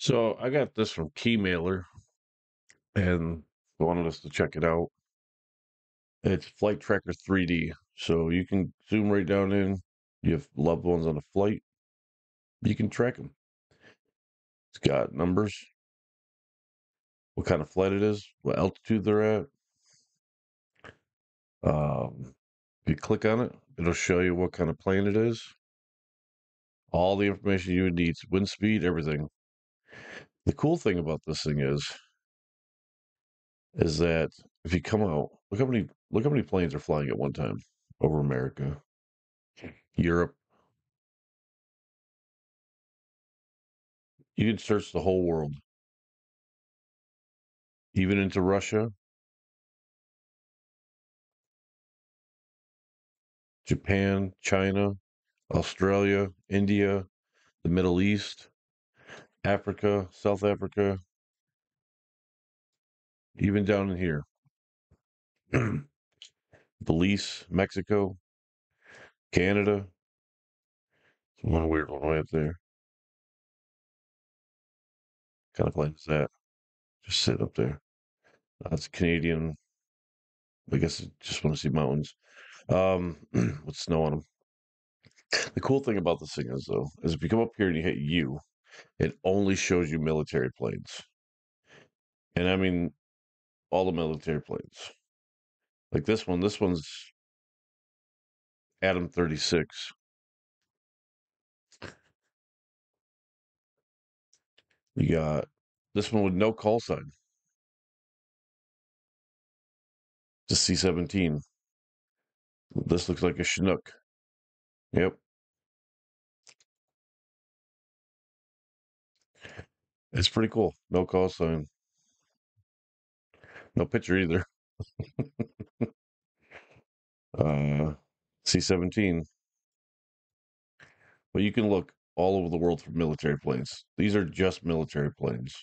So I got this from Keymailer and wanted us to check it out. It's Flight Tracker 3D. So you can zoom right down in. You have loved ones on a flight. You can track them. It's got numbers. What kind of flight it is. What altitude they're at. If you click on it, it'll show you what kind of plane it is. All the information you would need. Wind speed, everything. The cool thing about this thing is that if you come out, look how many planes are flying at one time over America, Europe. You can search the whole world, even into Russia, Japan, China, Australia, India, the Middle East, Africa, South Africa, even down in here. Belize, Mexico, Canada. There's one weird one right there. What kind of plane is that? Just sit up there. That's Canadian. I guess I just want to see mountains with snow on them. The cool thing about this thing is, though, is if you come up here and you hit U, it only shows you military planes. And I mean, all the military planes. Like this one. This one's Adam 36. You got this one with no call sign. The C-17. This looks like a Chinook. Yep. It's pretty cool. No call sign. No picture either. C-17. But you can look all over the world for military planes. These are just military planes.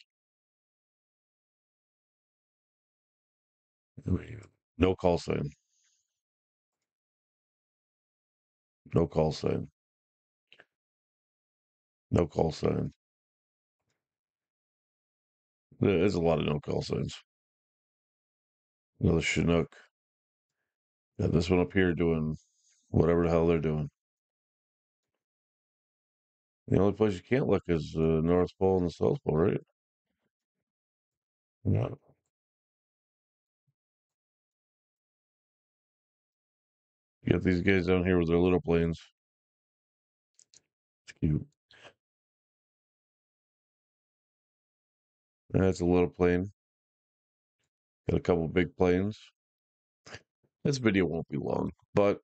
No call sign. No call sign. No call sign. There's a lot of no call signs. Another Chinook. Got this one up here doing whatever the hell they're doing. The only place you can't look is the North Pole and the South Pole, right? No. You got these guys down here with their little planes. It's cute. That's a little plane. Got a couple big planes. This video won't be long, but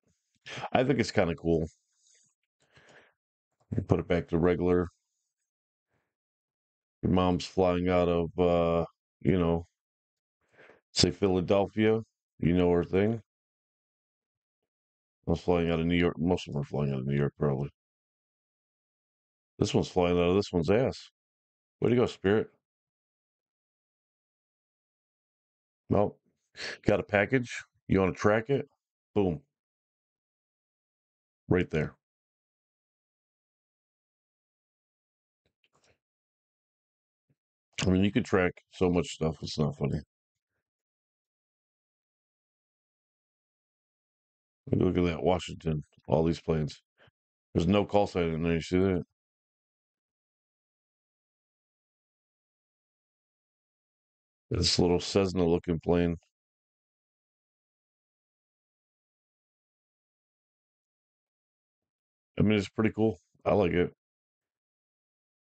I think it's kind of cool. You put it back to regular. Your mom's flying out of, you know, say Philadelphia. You know her thing. I was flying out of New York. Most of them are flying out of New York, probably. This one's flying out of this one's ass. Way to go, Spirit. Well, got a package. You want to track it? Boom. Right there. I mean, you can track so much stuff. It's not funny. Look at that. Washington. All these planes. There's no call sign in there. You see that? This little Cessna looking plane. I mean, it's pretty cool. I like it.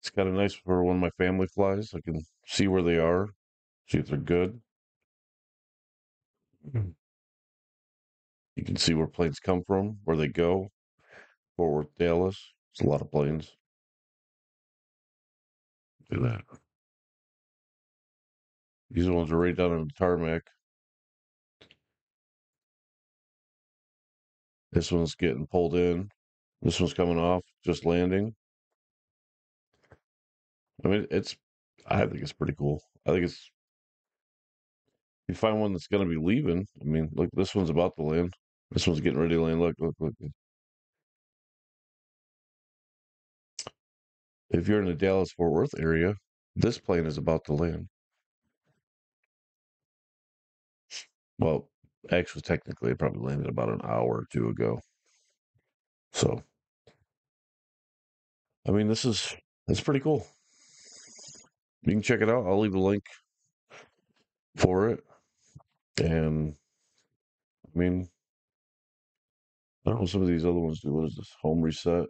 It's kind of nice for when my family flies. I can see where they are, see if they're good. You can see where planes come from, where they go. Fort Worth, Dallas. It's a lot of planes. Look at that. These ones are right down on the tarmac. This one's getting pulled in. This one's coming off, just landing. I mean, I think it's pretty cool. I think it's, you find one that's going to be leaving. I mean, look, this one's about to land. This one's getting ready to land. Look, look, look. If you're in the Dallas-Fort Worth area, This plane is about to land. Well, actually, technically, it probably landed about an hour or two ago. So, I mean, that's pretty cool. You can check it out. I'll leave a link for it. And, I mean, I don't know what some of these other ones do. What is this? Home reset.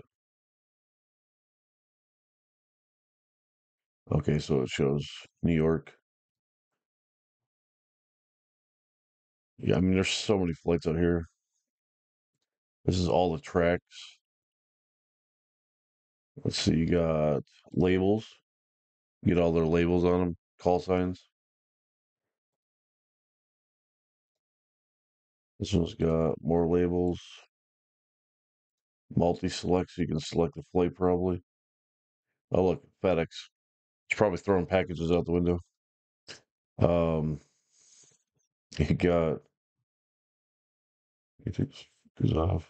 Okay, so it shows New York. Yeah, I mean, there's so many flights out here. This is all the tracks. Let's see, you got labels. You get all their labels on them, call signs. This one's got more labels. Multi-select, so you can select the flight probably. Oh, look, FedEx. It's probably throwing packages out the window. You got... It goes off.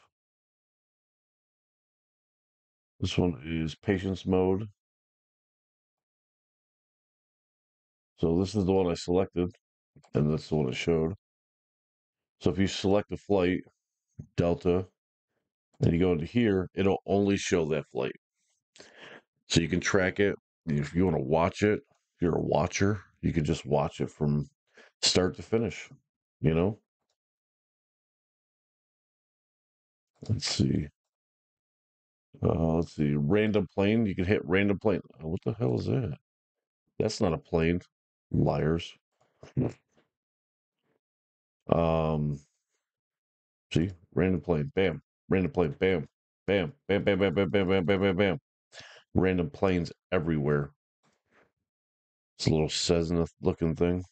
This one is patience mode. So this is the one I selected, and that's the one it showed. So if you select a flight, Delta, and you go into here, it'll only show that flight. So you can track it. If you want to watch it, if you're a watcher, you can just watch it from start to finish, you know? Let's see. Let's see. Random plane. You can hit random plane. Oh, what the hell is that? That's not a plane. Liars. See? Random plane. Bam. Random plane. Bam. Bam. Bam. Bam. Bam. Bam. Bam. Bam. Bam. Bam. Bam. Random planes everywhere. It's a little Cessna looking thing.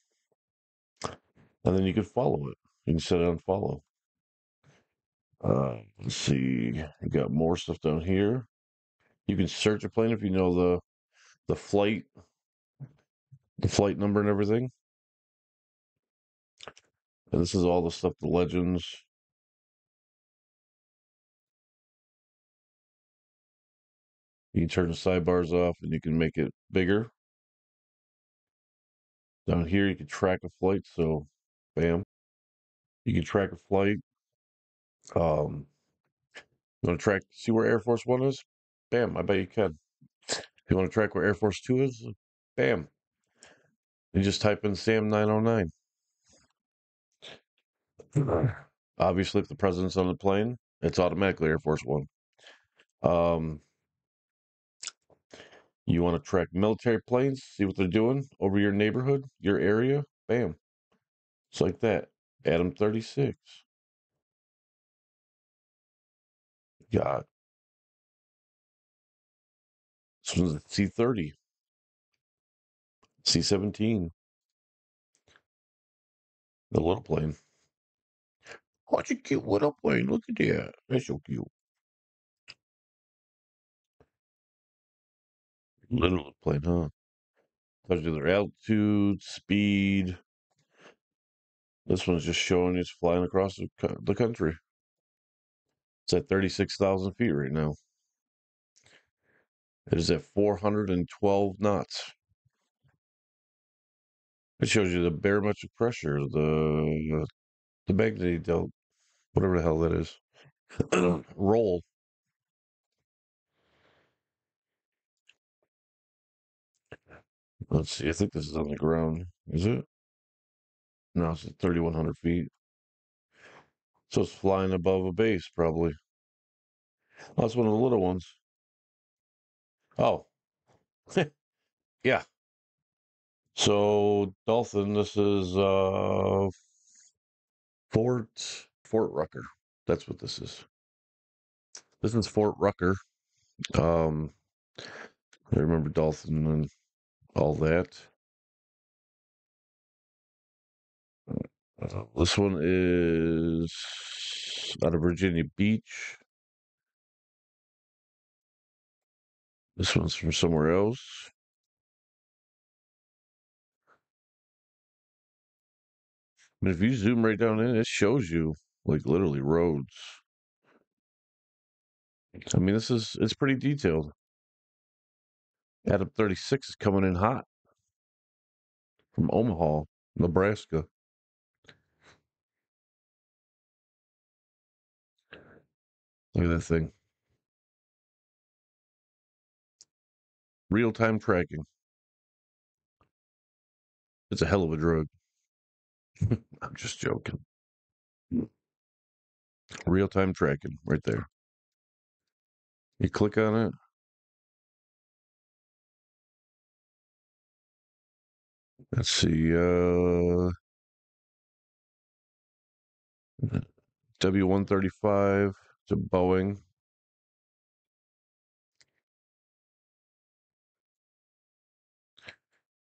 And then you can follow it. You can set it on follow. Let's see. You got more stuff down here. You can search a plane if you know the flight number and everything. And this is all the stuff, the legends. You can turn the sidebars off and you can make it bigger. Down here you can track a flight, so bam. You can track a flight. You want to track, see where Air Force One is? Bam, I bet you can. You want to track where Air Force Two is? Bam. You just type in SAM909. Obviously, if the president's on the plane, it's automatically Air Force One. You want to track military planes, see what they're doing over your neighborhood, your area. Bam. It's like that. Adam 36. God. This one's a C-30. C-17. The little plane. What a cute little plane. Look at that. That's so cute. Little plane, huh? Tells you their altitude, speed. This one's just showing it's flying across the country. It's at 36,000 feet right now. It is at 412 knots. It shows you the barometric pressure, the magnitude, whatever the hell that is. Roll. Let's see. I think this is on the ground. Is it? No, it's at 3,100 feet. So it's flying above a base, probably. Oh, that's one of the little ones. Oh. Yeah. So, Dolphin, this is Fort Rucker. That's what this is. This is Fort Rucker. I remember Dolphin and all that. This one is out of Virginia Beach. This one's from somewhere else. I mean, if you zoom right down in, it shows you like literally roads. I mean, it's pretty detailed. Adam 36 is coming in hot. from Omaha, Nebraska. Look at that thing. Real-time tracking. It's a hell of a drug. I'm just joking. Real-time tracking right there. You click on it. Let's see. W135 to Boeing.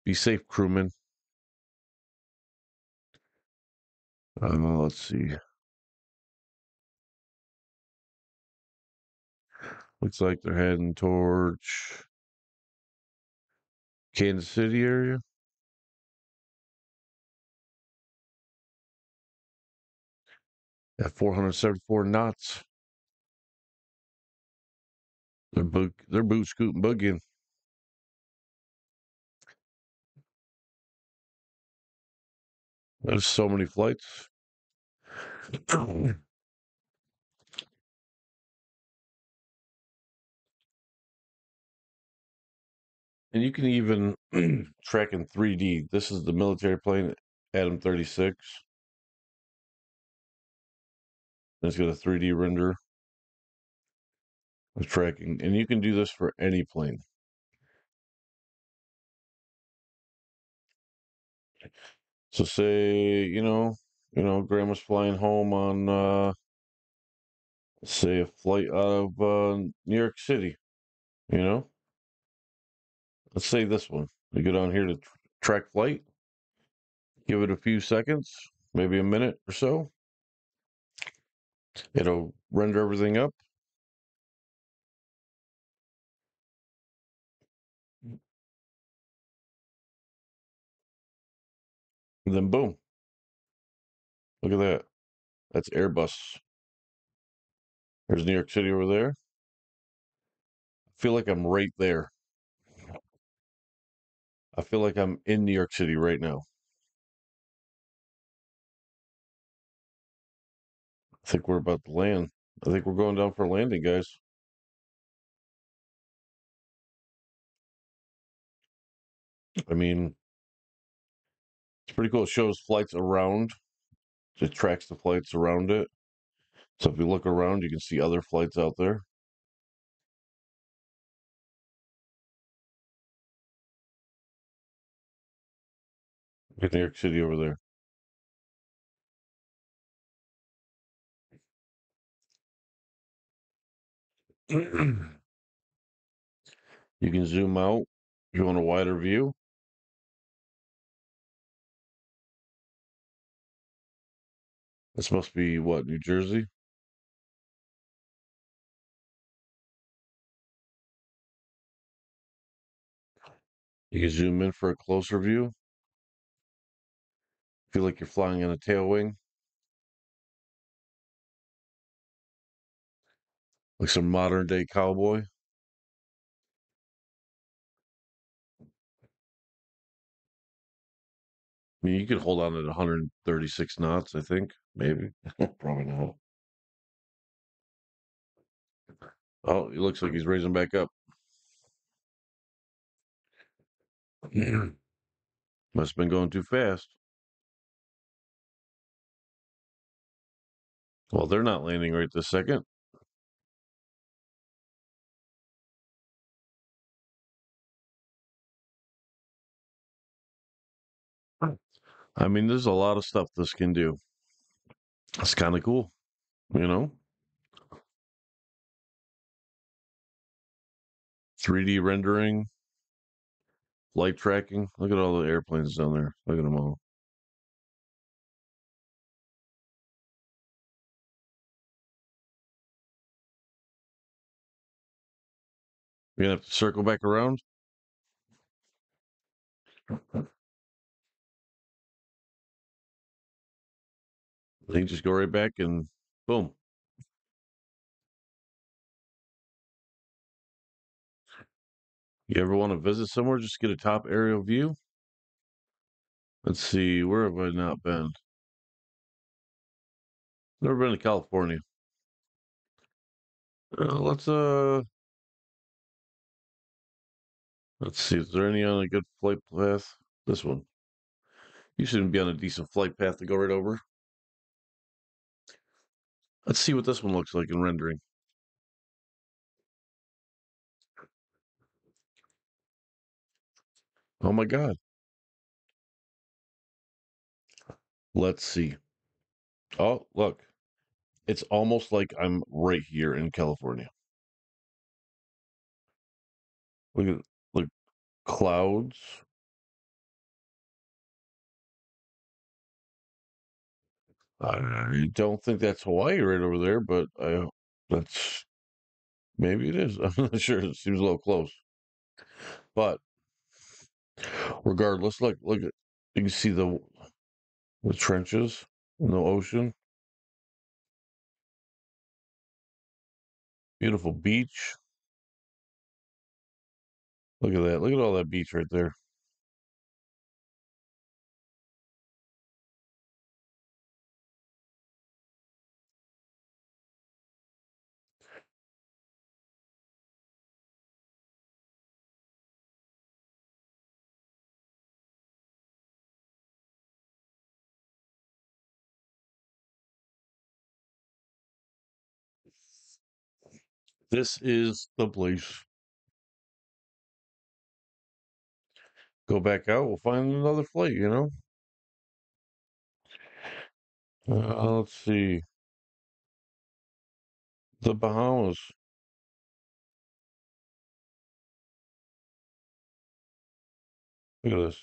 Be safe, crewman. Let's see. Looks like they're heading towards Kansas City area. At 474 knots. They're boot scooting, boogieing. There's so many flights. And you can even track in 3D. This is the military plane, Adam 36. It's got a 3D render of tracking. And you can do this for any plane. So say, grandma's flying home on, say, a flight out of New York City, Let's say this one. You go down here to track flight, give it a few seconds, maybe a minute or so. It'll render everything up. And then boom. Look at that. That's Airbus. There's New York City over there. I feel like I'm right there. I feel like I'm in New York City right now. I think we're about to land. I think we're going down for a landing, guys. I mean, it's pretty cool. It shows flights around. It tracks the flights around it. So if you look around, you can see other flights out there. Look at New York City over there. You can zoom out if you want a wider view. This must be, what, New Jersey? You can zoom in for a closer view. Feel like you're flying on a tail wing. Like some modern day cowboy. I mean, you could hold on at 136 knots, I think. Maybe. Probably not. Oh, it looks like he's raising back up. Must have been going too fast. Well, they're not landing right this second. I mean, there's a lot of stuff this can do. It's kind of cool, you know? 3D rendering, flight tracking. Look at all the airplanes down there. Look at them all. You're going to have to circle back around. They can just go right back and boom. You ever want to visit somewhere? Just get a top aerial view. Let's see, where have I not been? Never been to California. Let's see, is there any on a good flight path? This one. You shouldn't be on a decent flight path to go right over. Let's see what this one looks like in rendering. Oh my God. Let's see. Oh, look. It's almost like I'm right here in California. Look at, look, clouds. I don't think that's Hawaii right over there, but that's, maybe it is. I'm not sure. It seems a little close. But regardless, look at, you can see the trenches in the ocean. Beautiful beach. Look at that. Look at all that beach right there. This is the place. Go back out. We'll find another flight, you know? Let's see. The Bahamas. Look at this.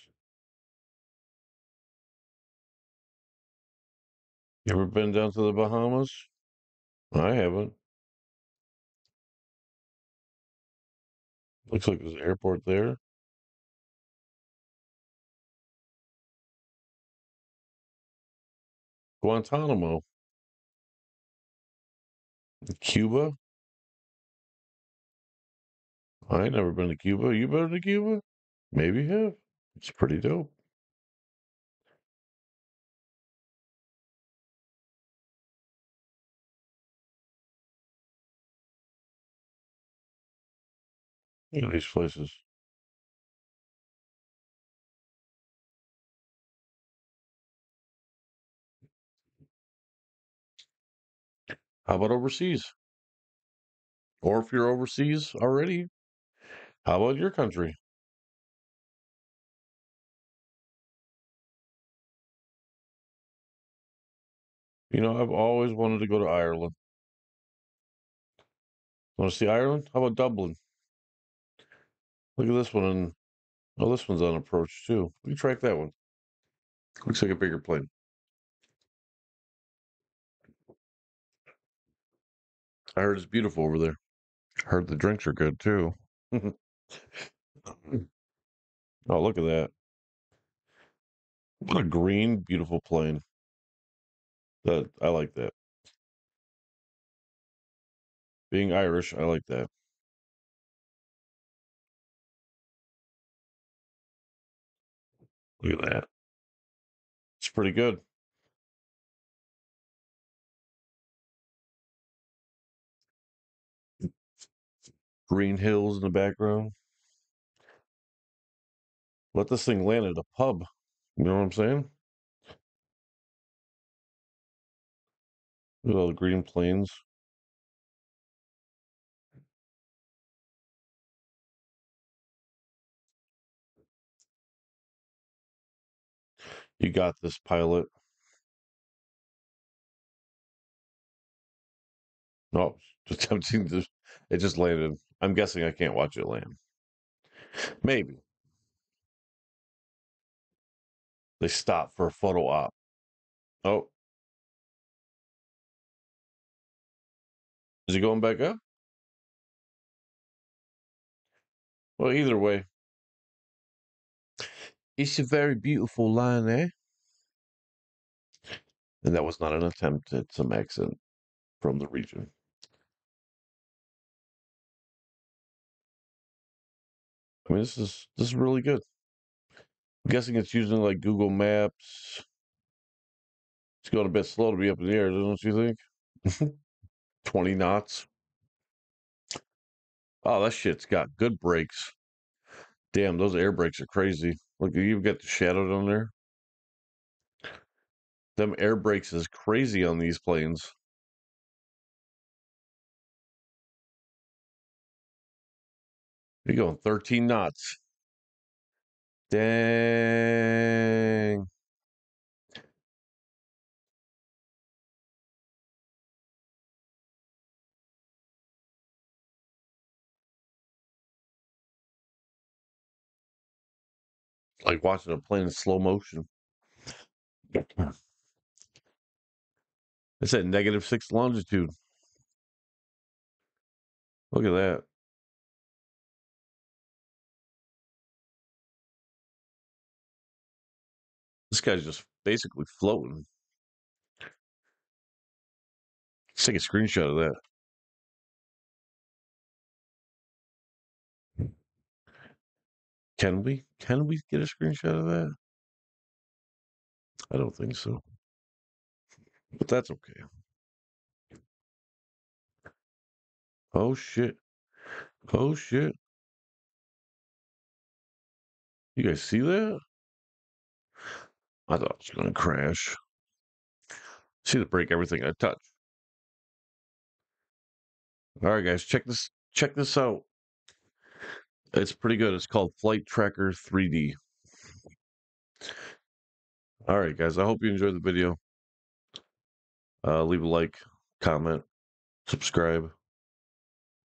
You ever been down to the Bahamas? I haven't. Looks like there's an airport there. Guantanamo. Cuba. I ain't never been to Cuba. You been to Cuba? Maybe you have. It's pretty dope. You know, these places. How about overseas? Or if you're overseas already, how about your country? You know, I've always wanted to go to Ireland. Want to see Ireland? How about Dublin? Look at this one. And, oh, this one's on approach, too. Let me track that one. Looks like a bigger plane. I heard it's beautiful over there. I heard the drinks are good, too. Oh, look at that. What a green, beautiful plane. I like that. Being Irish, I like that. Look at that. It's pretty good. Green hills in the background. Let this thing land at a pub. You know what I'm saying? Look at all the green plains. You got this, pilot. No, just tempting to, it just landed. I'm guessing I can't watch it land. Maybe. They stopped for a photo op. Oh. Is he going back up? Well, either way. It's a very beautiful line, eh? And that was not an attempt at some accent from the region. I mean, this is really good. I'm guessing it's using like Google Maps. It's going a bit slow to be up in the air, don't you think? 20 knots. Oh, that shit's got good brakes. Damn, those air brakes are crazy. Look, you've got the shadow down there. Them air brakes is crazy on these planes. You're going 13 knots. Dang. Like watching a plane in slow motion. It's at -6 longitude. Look at that. This guy's just basically floating. Let's take a screenshot of that. Can we get a screenshot of that? I don't think so. But that's okay. Oh shit. Oh shit. You guys see that? I thought it was gonna crash. See the break everything I touch. All right guys, check this out. It's pretty good. It's called Flight Tracker 3D. All right, guys. I hope you enjoyed the video. Leave a like, comment, subscribe.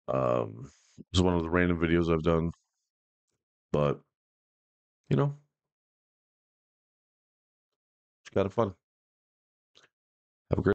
It's one of the random videos I've done. But, you know, it's kind of fun. Have a great